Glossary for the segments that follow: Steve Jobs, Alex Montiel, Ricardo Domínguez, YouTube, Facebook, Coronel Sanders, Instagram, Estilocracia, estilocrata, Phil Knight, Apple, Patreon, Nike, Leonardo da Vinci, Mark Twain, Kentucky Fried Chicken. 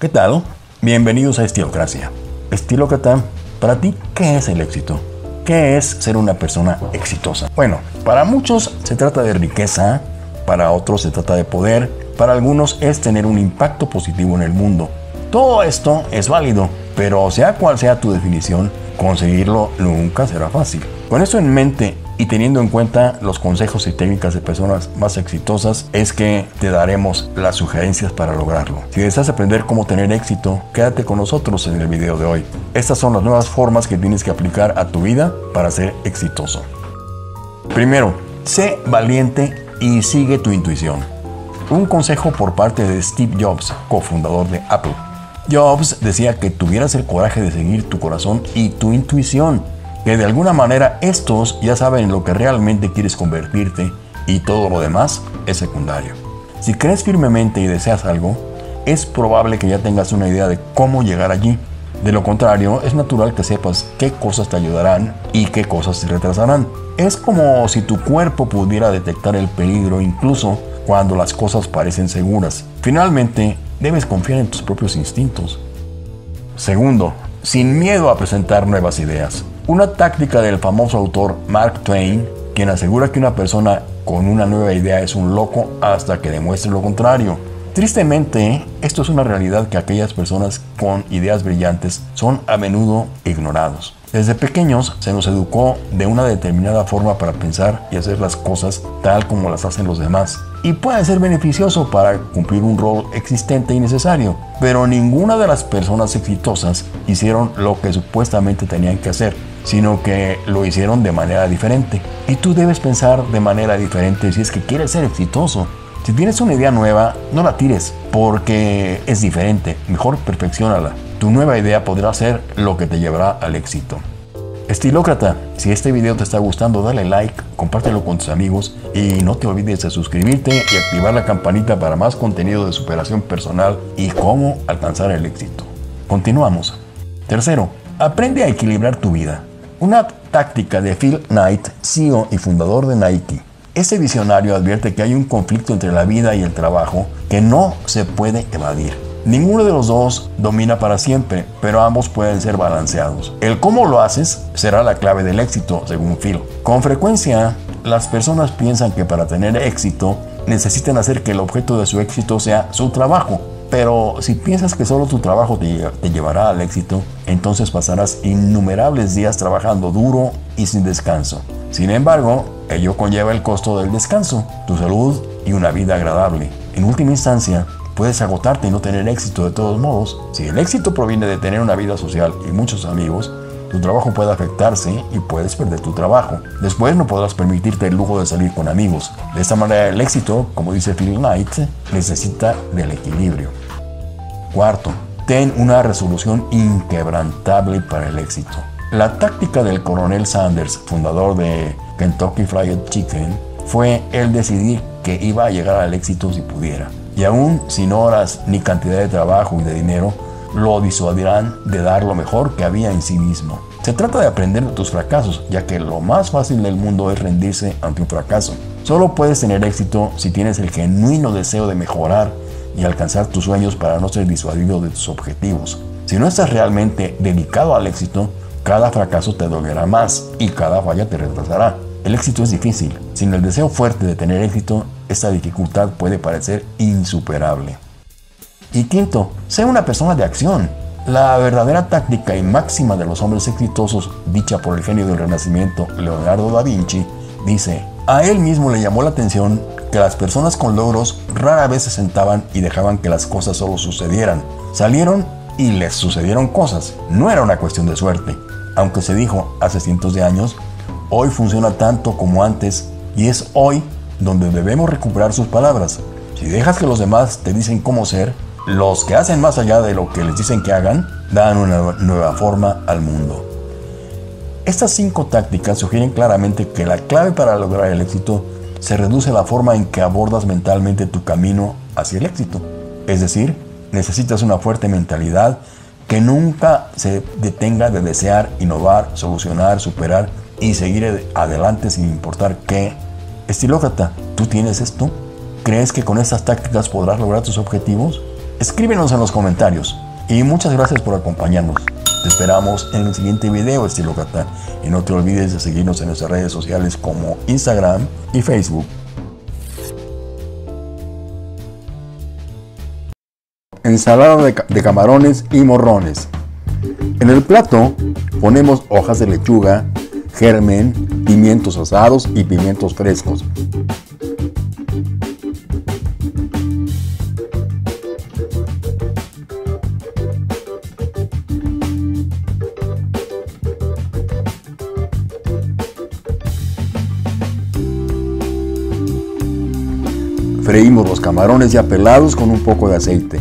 ¿Qué tal? Bienvenidos a Estilocracia. Estilócrata, para ti, ¿qué es el éxito? ¿Qué es ser una persona exitosa? Bueno, para muchos se trata de riqueza, para otros se trata de poder, para algunos es tener un impacto positivo en el mundo. Todo esto es válido, pero sea cual sea tu definición, conseguirlo nunca será fácil. Con esto en mente y teniendo en cuenta los consejos y técnicas de personas más exitosas, es que te daremos las sugerencias para lograrlo. Si deseas aprender cómo tener éxito, quédate con nosotros en el video de hoy. Estas son las nuevas formas que tienes que aplicar a tu vida para ser exitoso. Primero, sé valiente y sigue tu intuición. Un consejo por parte de Steve Jobs, cofundador de Apple. Jobs decía que tuvieras el coraje de seguir tu corazón y tu intuición, que de alguna manera estos ya saben lo que realmente quieres convertirte y todo lo demás es secundario. Si crees firmemente y deseas algo, es probable que ya tengas una idea de cómo llegar allí. De lo contrario, es natural que sepas qué cosas te ayudarán y qué cosas te retrasarán. Es como si tu cuerpo pudiera detectar el peligro incluso cuando las cosas parecen seguras. Finalmente, debes confiar en tus propios instintos. Segundo, sin miedo a presentar nuevas ideas. Una táctica del famoso autor Mark Twain, quien asegura que una persona con una nueva idea es un loco hasta que demuestre lo contrario. Tristemente, esto es una realidad que aquellas personas con ideas brillantes son a menudo ignorados. Desde pequeños se nos educó de una determinada forma para pensar y hacer las cosas tal como las hacen los demás. Y puede ser beneficioso para cumplir un rol existente y necesario, pero ninguna de las personas exitosas hicieron lo que supuestamente tenían que hacer, sino que lo hicieron de manera diferente. Y tú debes pensar de manera diferente si es que quieres ser exitoso. Si tienes una idea nueva, no la tires, porque es diferente. Mejor perfecciónala. Tu nueva idea podrá ser lo que te llevará al éxito. Estilócrata, si este video te está gustando, dale like, compártelo con tus amigos y no te olvides de suscribirte y activar la campanita para más contenido de superación personal y cómo alcanzar el éxito. Continuamos. Tercero, aprende a equilibrar tu vida. Una táctica de Phil Knight, CEO y fundador de Nike. Este visionario advierte que hay un conflicto entre la vida y el trabajo que no se puede evadir. Ninguno de los dos domina para siempre, pero ambos pueden ser balanceados. El cómo lo haces será la clave del éxito, según Phil. Con frecuencia, las personas piensan que para tener éxito necesitan hacer que el objeto de su éxito sea su trabajo. Pero si piensas que solo tu trabajo te llevará al éxito, entonces pasarás innumerables días trabajando duro y sin descanso. Sin embargo, ello conlleva el costo del descanso, tu salud y una vida agradable. En última instancia, puedes agotarte y no tener éxito de todos modos. Si el éxito proviene de tener una vida social y muchos amigos, tu trabajo puede afectarse y puedes perder tu trabajo. Después no podrás permitirte el lujo de salir con amigos. De esta manera el éxito, como dice Phil Knight, necesita del equilibrio. Cuarto, ten una resolución inquebrantable para el éxito. La táctica del Coronel Sanders, fundador de Kentucky Fried Chicken, fue el decidir que iba a llegar al éxito si pudiera. Y aún sin horas ni cantidad de trabajo y de dinero, lo disuadirán de dar lo mejor que había en sí mismo. Se trata de aprender de tus fracasos, ya que lo más fácil del mundo es rendirse ante un fracaso. Solo puedes tener éxito si tienes el genuino deseo de mejorar y alcanzar tus sueños para no ser disuadido de tus objetivos. Si no estás realmente dedicado al éxito, cada fracaso te dolerá más y cada falla te retrasará. El éxito es difícil. Sin el deseo fuerte de tener éxito, esta dificultad puede parecer insuperable. Y quinto, sé una persona de acción. La verdadera táctica y máxima de los hombres exitosos, dicha por el genio del Renacimiento, Leonardo da Vinci, dice: a él mismo le llamó la atención que las personas con logros rara vez se sentaban y dejaban que las cosas solo sucedieran. Salieron y les sucedieron cosas. No era una cuestión de suerte. Aunque se dijo hace cientos de años, hoy funciona tanto como antes y es hoy donde debemos recuperar sus palabras. Si dejas que los demás te dicen cómo ser, los que hacen más allá de lo que les dicen que hagan, dan una nueva forma al mundo. Estas cinco tácticas sugieren claramente que la clave para lograr el éxito se reduce a la forma en que abordas mentalmente tu camino hacia el éxito. Es decir, necesitas una fuerte mentalidad que nunca se detenga de desear, innovar, solucionar, superar y seguir adelante sin importar qué. Estilócrata, ¿tú tienes esto? ¿Crees que con estas tácticas podrás lograr tus objetivos? Escríbenos en los comentarios y muchas gracias por acompañarnos. Te esperamos en el siguiente video, estilócrata, y no te olvides de seguirnos en nuestras redes sociales como Instagram y Facebook. Ensalada de camarones y morrones. En el plato ponemos hojas de lechuga, germen, pimientos asados y pimientos frescos. Freímos los camarones ya pelados con un poco de aceite.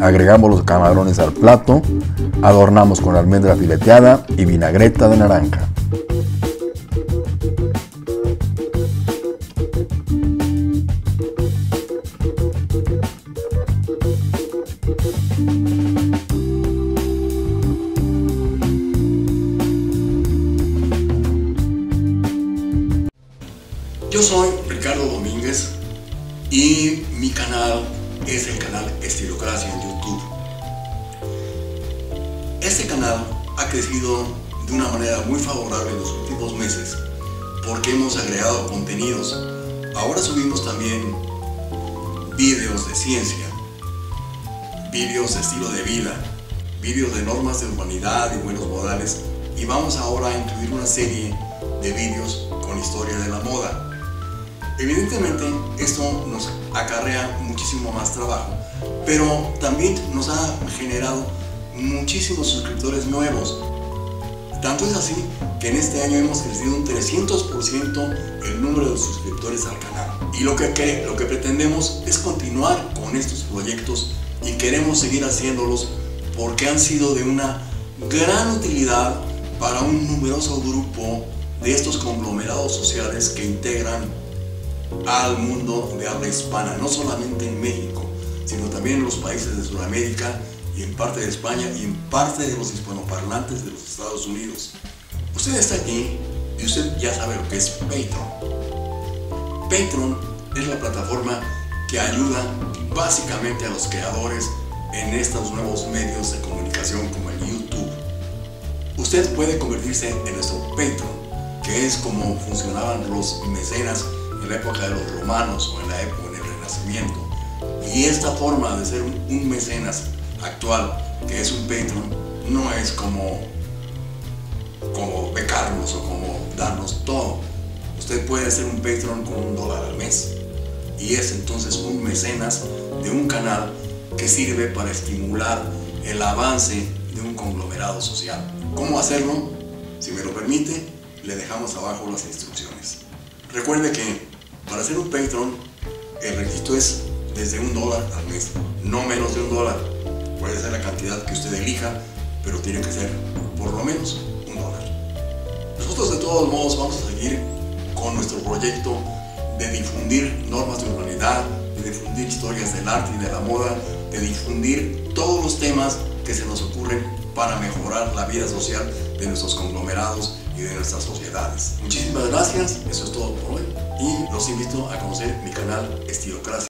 Agregamos los camarones al plato, adornamos con almendra fileteada y vinagreta de naranja. Yo soy Ricardo Domínguez y mi canal es el canal Estilocracia en YouTube. Este canal ha crecido de una manera muy favorable en los últimos meses porque hemos agregado contenidos. Ahora subimos también vídeos de ciencia, vídeos de estilo de vida, vídeos de normas de urbanidad y buenos modales, y vamos ahora a incluir una serie de vídeos con historia de la moda. Evidentemente esto nos acarrea muchísimo más trabajo, pero también nos ha generado muchísimos suscriptores nuevos. Tanto es así que en este año hemos crecido un 300% el número de suscriptores al canal. Y lo que pretendemos es continuar con estos proyectos y queremos seguir haciéndolos porque han sido de una gran utilidad para un numeroso grupo de estos conglomerados sociales que integran al mundo de habla hispana, no solamente en México, sino también en los países de Sudamérica y en parte de España y en parte de los hispanoparlantes de los Estados Unidos. Usted está aquí y usted ya sabe lo que es Patreon. Patreon es la plataforma que ayuda básicamente a los creadores en estos nuevos medios de comunicación como el YouTube. Usted puede convertirse en nuestro Patreon, que es como funcionaban los mecenas en la época de los romanos o en la época del Renacimiento. Y esta forma de ser un mecenas actual, que es un Patreon, no es como becarnos o como darnos todo. Usted puede ser un Patreon con $1 al mes y es entonces un mecenas de un canal que sirve para estimular el avance de un conglomerado social. ¿Cómo hacerlo? Si me lo permite, le dejamos abajo las instrucciones. Recuerde que para ser un Patreon, el registro es desde $1 al mes, no menos de $1. Puede ser la cantidad que usted elija, pero tiene que ser por lo menos $1. Nosotros de todos modos vamos a seguir con nuestro proyecto de difundir normas de urbanidad, de difundir historias del arte y de la moda, de difundir todos los temas que se nos ocurren para mejorar la vida social de nuestros conglomerados y de nuestras sociedades. Muchísimas gracias, eso es todo por hoy y los invito a conocer mi canal Estilocracia.